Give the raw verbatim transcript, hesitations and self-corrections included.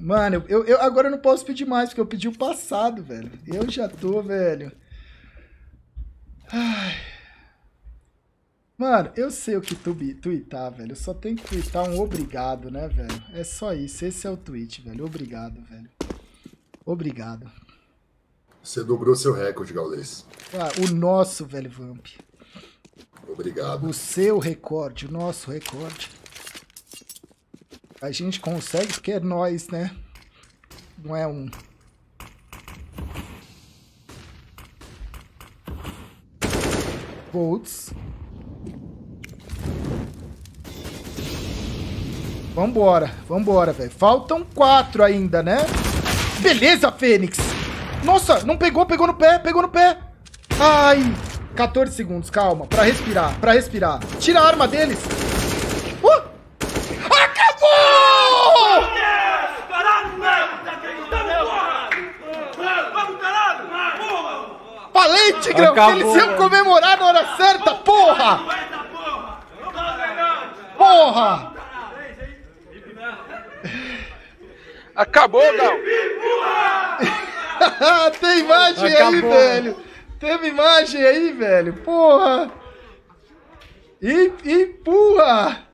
Mano, eu, eu, agora eu não posso pedir mais, porque eu pedi o passado, velho. Eu já tô, velho. Ai. Mano, eu sei o que tweetar, velho. Eu só tenho que tweetar um obrigado, né, velho? É só isso. Esse é o tweet, velho. Obrigado, velho. Obrigado. Você dobrou seu recorde, Gaules. Ah, o nosso, velho Vamp. Obrigado. O seu recorde, o nosso recorde. A gente consegue porque é nós, né? Não é um. Volts. Vambora, vambora, velho. Faltam quatro ainda, né? Beleza, Fênix. Nossa, não pegou, pegou no pé, pegou no pé. Ai, quatorze segundos, calma. Pra respirar, pra respirar. Tira a arma deles. Uh! Acabou! Falei, Tigrão, que eles iam comemorar na hora certa, porra! Porra! Acabou, Gal! Tem imagem Acabou. aí, velho! Teve imagem aí, velho! Porra! E, e porra!